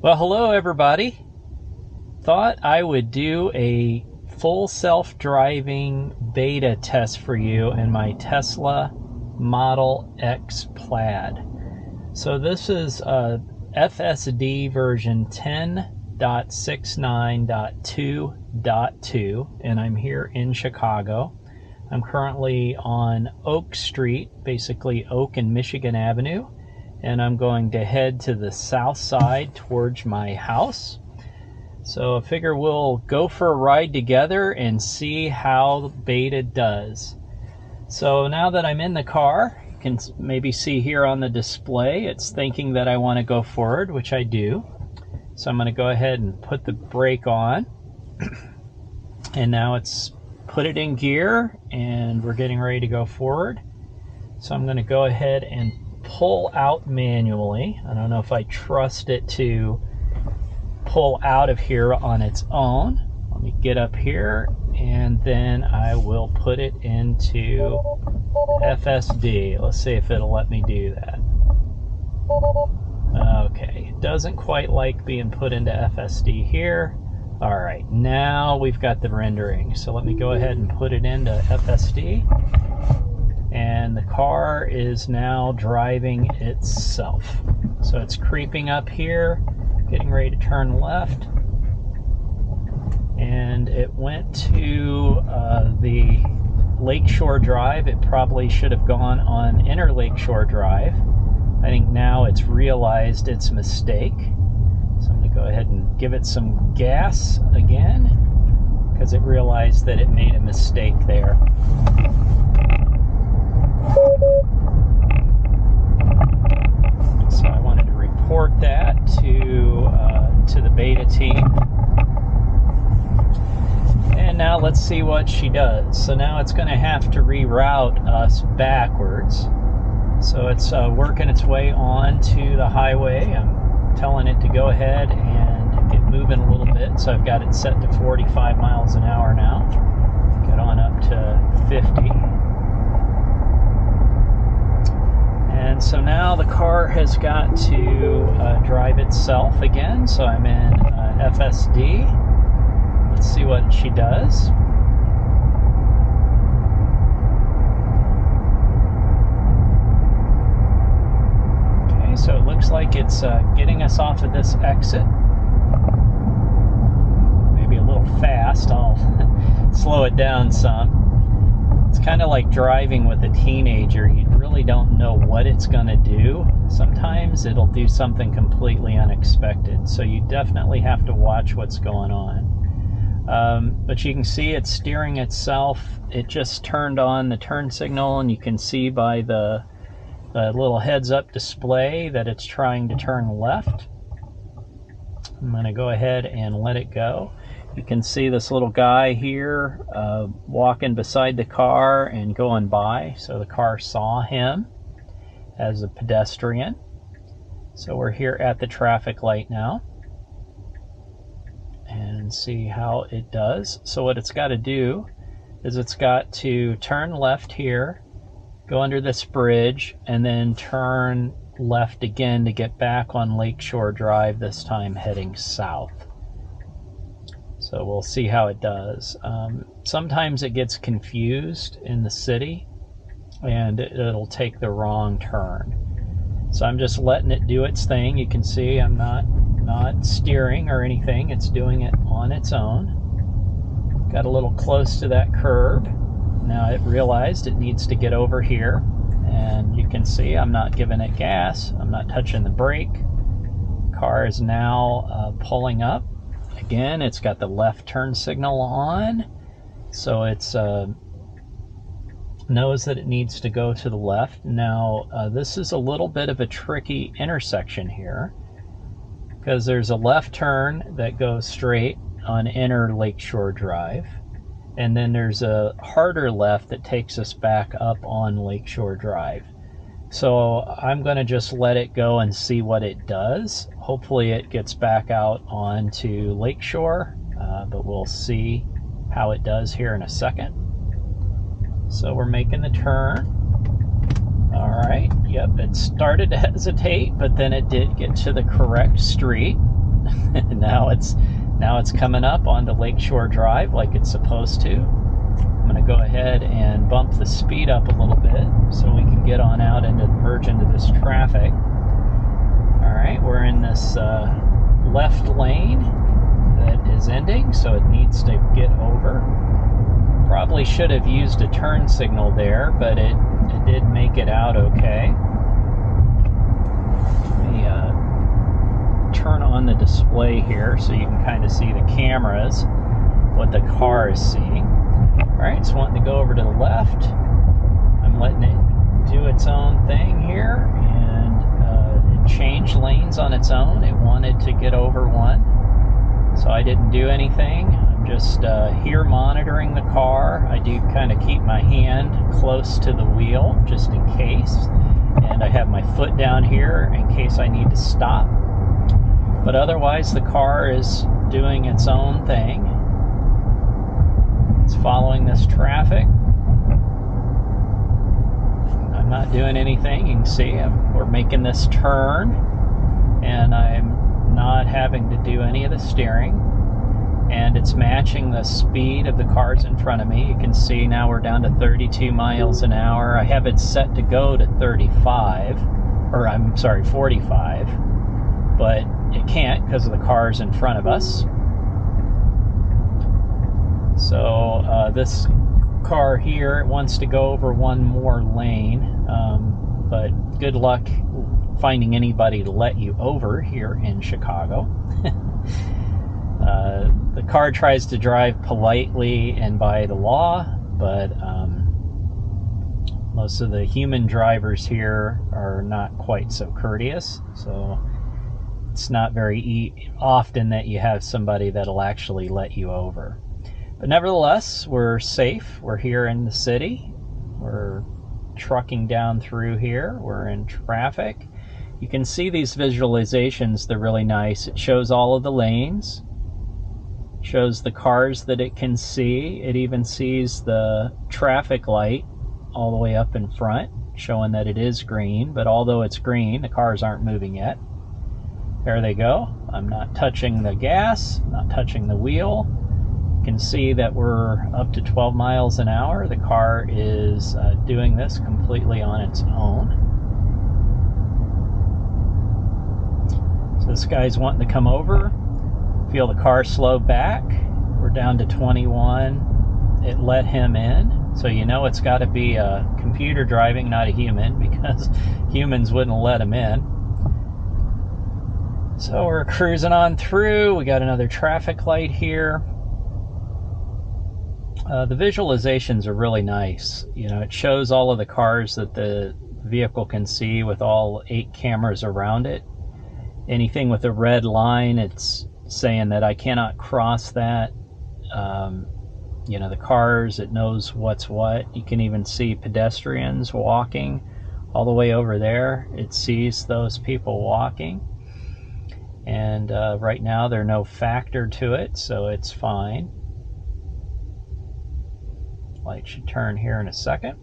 Well, hello everybody. Thought I would do a full self-driving beta test for you in my Tesla Model X Plaid. So this is a FSD version 10.69.2.2, and I'm here in Chicago. I'm currently on Oak Street, basically Oak and Michigan Avenue, and I'm going to head to the south side towards my house. So I figure we'll go for a ride together and see how beta does. So now that I'm in the car, you can maybe see here on the display, it's thinking that I want to go forward, which I do. So I'm going to go ahead and put the brake on. And now it's put it in gear and we're getting ready to go forward. So I'm going to go ahead and pull out manually. I don't know if I trust it to pull out of here on its own. Let me get up here and then I will put it into FSD. Let's see if it'll let me do that. Okay, it doesn't quite like being put into FSD here. All right, now we've got the rendering. So let me go ahead and put it into FSD. And the car is now driving itself. So it's creeping up here, getting ready to turn left. And it went to the Lakeshore Drive. It probably should have gone on Inner Lakeshore Drive. I think now it's realized its mistake. So I'm gonna go ahead and give it some gas again, because it realized that it made a mistake there. So I wanted to report that to the beta team. And now let's see what she does. So now it's going to have to reroute us backwards. So it's working its way on to the highway. I'm telling it to go ahead and get moving a little bit. So I've got it set to 45 miles an hour now. Get on up to 50. And so now the car has got to drive itself again. So I'm in FSD. Let's see what she does. Okay, so it looks like it's getting us off of this exit. Maybe a little fast. I'll slow it down some. It's kind of like driving with a teenager. You really don't know what it's going to do. Sometimes it'll do something completely unexpected. So you definitely have to watch what's going on. But you can see it's steering itself. It just turned on the turn signal, and you can see by the little heads-up display that it's trying to turn left. I'm going to go ahead and let it go. You can see this little guy here walking beside the car and going by. So the car saw him as a pedestrian. So we're here at the traffic light now and see how it does. So what it's got to do is it's got to turn left here, go under this bridge, and then turn left again to get back on Lakeshore Drive, this time heading south. So we'll see how it does. Sometimes it gets confused in the city and it'll take the wrong turn. So I'm just letting it do its thing. You can see I'm not steering or anything. It's doing it on its own. Got a little close to that curb. Now it realized it needs to get over here. And you can see I'm not giving it gas. I'm not touching the brake. Car is now pulling up. Again, it's got the left turn signal on, so it's knows that it needs to go to the left. Now, this is a little bit of a tricky intersection here because there's a left turn that goes straight on Inner Lakeshore Drive, and then there's a harder left that takes us back up on Lakeshore Drive. So I'm going to just let it go and see what it does. Hopefully it gets back out onto Lakeshore, but we'll see how it does here in a second. So we're making the turn. All right, yep, it started to hesitate, but then it did get to the correct street. Now it's coming up onto Lakeshore Drive like it's supposed to. I'm going to go ahead and bump the speed up a little bit so we can get on out and merge into this traffic. All right, we're in this left lane that is ending, so it needs to get over. Probably should have used a turn signal there, but it did make it out okay. Let me turn on the display here so you can kind of see the cameras, what the car is seeing. All right, it's wanting to go over to the left. I'm letting it do its own thing here, and it changed lanes on its own. It wanted to get over one, so I didn't do anything. Just here monitoring the car. I do kind of keep my hand close to the wheel just in case, and I have my foot down here in case I need to stop. But otherwise the car is doing its own thing. It's following this traffic. I'm not doing anything. You can see we're making this turn, and I'm not having to do any of the steering. And it's matching the speed of the cars in front of me. You can see now we're down to 32 miles an hour. I have it set to go to 35, or I'm sorry, 45, but it can't because of the cars in front of us. So this car here wants to go over one more lane, but good luck finding anybody to let you over here in Chicago. The car tries to drive politely and by the law, but most of the human drivers here are not quite so courteous, so it's not very often that you have somebody that'll actually let you over. But nevertheless, we're safe. We're here in the city. We're trucking down through here. We're in traffic. You can see these visualizations. They're really nice. It shows all of the lanes. Shows the cars that it can see. It even sees the traffic light all the way up in front, showing that it is green, but although it's green, the cars aren't moving yet. There they go. I'm not touching the gas, not touching the wheel. You can see that we're up to 12 miles an hour. The car is doing this completely on its own. So this guy's wanting to come over. Feel the car slow back. We're down to 21. It let him in. So you know it's got to be a computer driving, not a human, because humans wouldn't let him in. So we're cruising on through. We got another traffic light here. The visualizations are really nice. You know, it shows all of the cars that the vehicle can see with all 8 cameras around it. Anything with a red line, it's saying that I cannot cross that. You know, the cars, it knows what's what. You can even see pedestrians walking all the way over there. It sees those people walking, and right now they're no factor to it, so it's fine. Light should turn here in a second.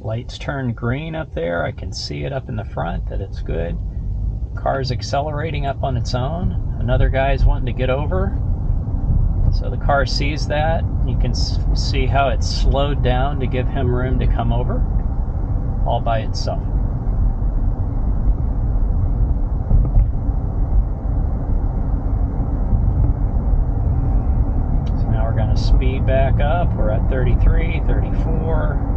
Lights turn green up there. I can see it up in the front that it's good. Car's accelerating up on its own. Another guy's wanting to get over. So the car sees that. You can see how it slowed down to give him room to come over all by itself. So now we're going to speed back up. We're at 33, 34.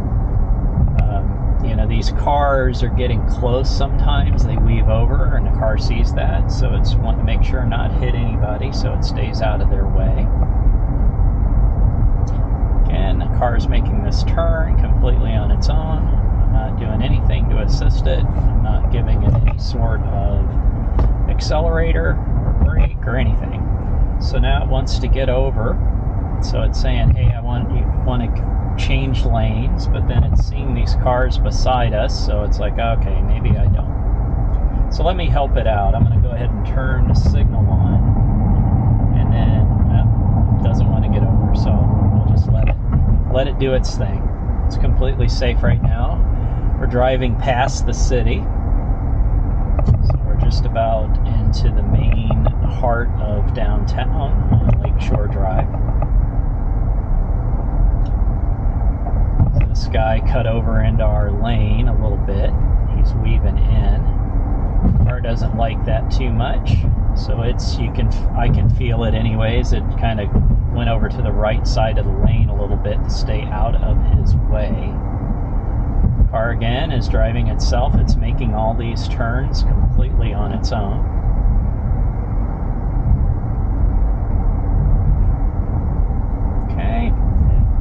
You know, these cars are getting close sometimes. They weave over, and the car sees that, so it's wanting to make sure not hit anybody, so it stays out of their way. Again, the car's making this turn completely on its own. I'm not doing anything to assist it. I'm not giving it any sort of accelerator or brake or anything. So now it wants to get over. So it's saying, hey, you want to change lanes, but then it's seeing these cars beside us, so it's like, okay, maybe I don't. So let me help it out. I'm going to go ahead and turn the signal on, and then it doesn't want to get over, so we'll just let it do its thing. It's completely safe right now. We're driving past the city, so we're just about into the main heart of downtown on Lakeshore Drive. So this guy cut over into our lane a little bit. He's weaving in. The car doesn't like that too much, so I can feel it anyways. It kind of went over to the right side of the lane a little bit to stay out of his way. Car again is driving itself. It's making all these turns completely on its own. Okay,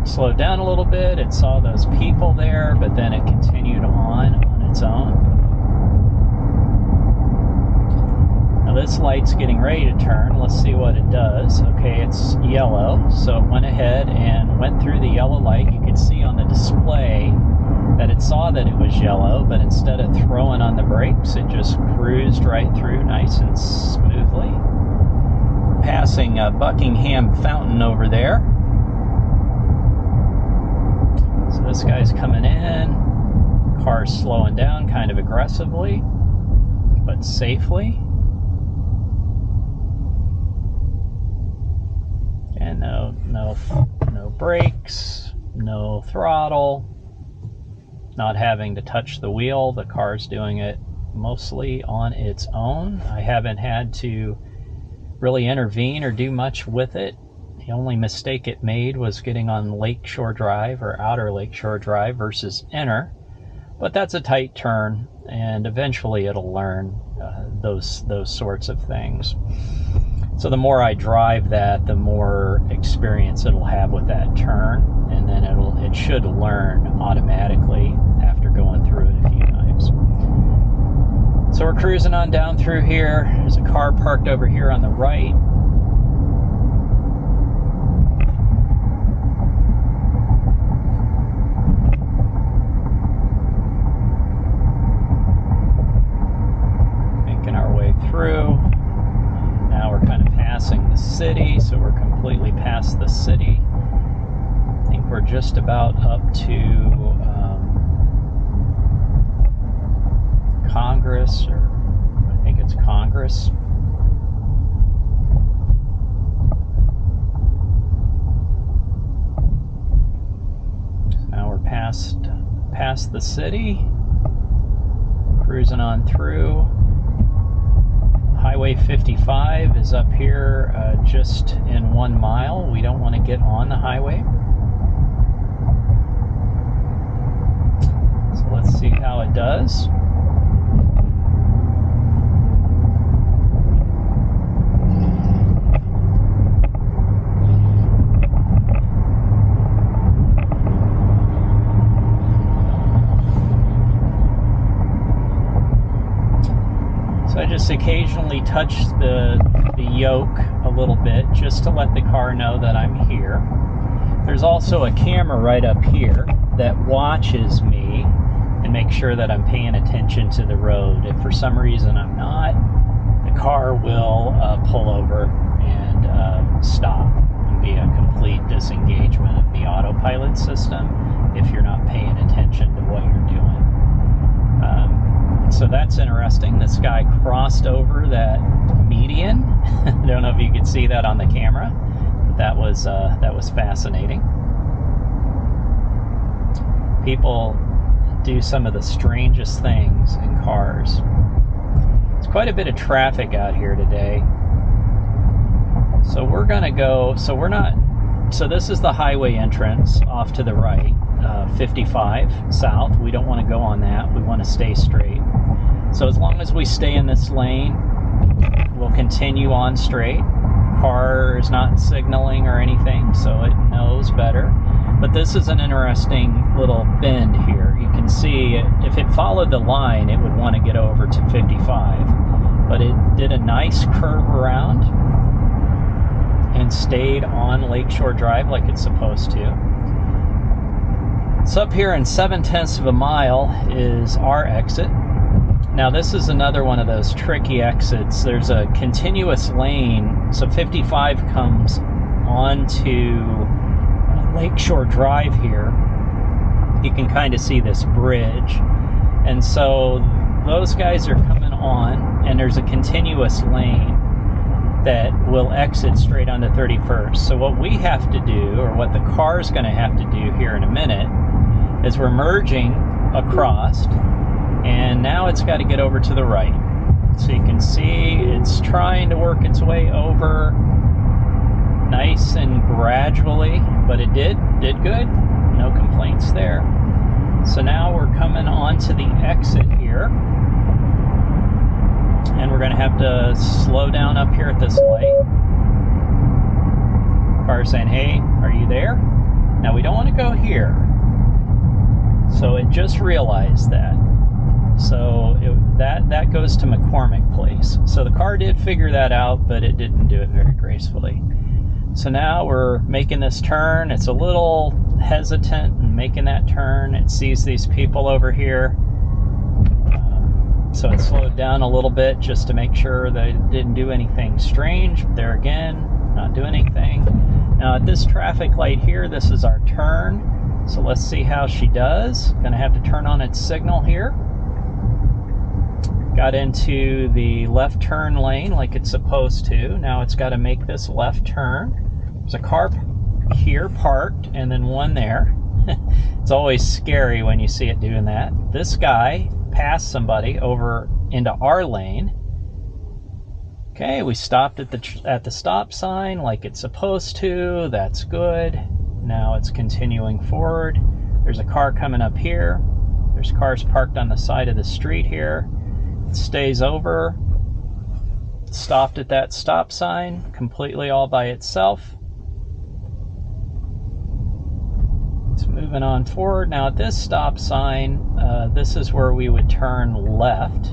it slowed down a little bit. It saw those people there, but then it continued on its own. Now this light's getting ready to turn. Let's see what it does. Okay, it's yellow, so it went ahead and went through the yellow light. You could see on the display that it saw that it was yellow, but instead of throwing on the brakes, it just cruised right through nice and smoothly. Passing Buckingham Fountain over there. So this guy's coming in. Car's slowing down kind of aggressively, but safely. And no brakes, no throttle. Not having to touch the wheel. The car's doing it mostly on its own. I haven't had to really intervene or do much with it. The only mistake it made was getting on Lakeshore Drive or Outer Lakeshore Drive versus Inner, but that's a tight turn, and eventually it'll learn those sorts of things. So the more I drive that, the more experience it'll have with that turn, and then it should learn automatically after going through it a few times. So we're cruising on down through here. There's a car parked over here on the right. Making our way through. Now we're kind of passing the city, so we're completely past the city. We're just about up to Congress, or I think it's Congress. So now we're past the city, cruising on through. Highway 55 is up here just in 1 mile. We don't want to get on the highway. Let's see how it does. So I just occasionally touch the yoke a little bit just to let the car know that I'm here. There's also a camera right up here that watches me and make sure that I'm paying attention to the road. If for some reason I'm not, the car will pull over and stop. It would be a complete disengagement of the autopilot system if you're not paying attention to what you're doing. So that's interesting. This guy crossed over that median. I don't know if you could see that on the camera, but that was fascinating. People do some of the strangest things in cars. It's quite a bit of traffic out here today. So we're gonna go, so we're not, so this is the highway entrance off to the right, 55 south. We don't want to go on that. We want to stay straight. So as long as we stay in this lane, we'll continue on straight. Car is not signaling or anything, so it knows better. But this is an interesting little bend here. You can see it, if it followed the line, it would want to get over to 55. But it did a nice curve around and stayed on Lakeshore Drive like it's supposed to. So up here in 7/10 of a mile is our exit. Now this is another one of those tricky exits. There's a continuous lane, so 55 comes onto Lakeshore Drive here. You can kind of see this bridge. And so those guys are coming on, and there's a continuous lane that will exit straight onto 31st. So what we have to do, or what the car's gonna have to do here in a minute, is we're merging across, and now it's got to get over to the right. So you can see it's trying to work its way over nice and gradually, but it did good. No complaints there. So now we're coming onto the exit here, and we're going to have to slow down up here at this light. Car's saying, hey, are you there? Now we don't want to go here. So it just realized that. So that goes to McCormick Place. So the car did figure that out, but it didn't do it very gracefully. So now we're making this turn. It's a little hesitant in making that turn. It sees these people over here. So it slowed down a little bit just to make sure they didn't do anything strange. There again, not doing anything. Now at this traffic light here, this is our turn. So let's see how she does. Gonna have to turn on its signal here. Got into the left turn lane like it's supposed to. Now it's got to make this left turn. There's a car here parked, and then one there. It's always scary when you see it doing that. This guy passed somebody over into our lane. Okay, we stopped at the stop sign like it's supposed to. That's good. Now it's continuing forward. There's a car coming up here. There's cars parked on the side of the street here. Stays over, stopped at that stop sign, completely all by itself. It's moving on forward. Now at this stop sign, this is where we would turn left.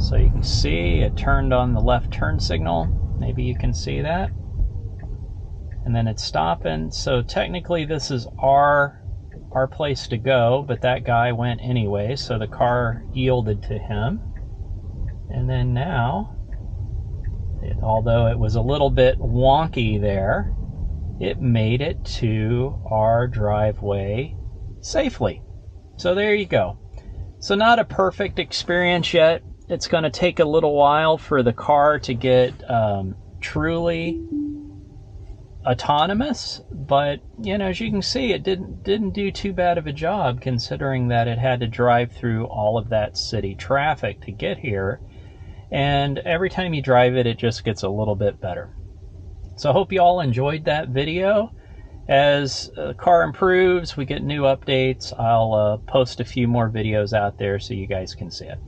So you can see it turned on the left turn signal. Maybe you can see that. And then it's stopping. So technically this is our place to go, but that guy went anyway, so the car yielded to him. And then now, although it was a little bit wonky there, it made it to our driveway safely. So there you go. So not a perfect experience yet. It's going to take a little while for the car to get truly autonomous, but you know, as you can see, it didn't do too bad of a job considering that it had to drive through all of that city traffic to get here. And every time you drive it, it just gets a little bit better. So I hope you all enjoyed that video. As the car improves, we get new updates. I'll post a few more videos out there so you guys can see it.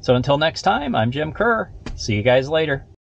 So until next time, I'm Jim Kerr. See you guys later.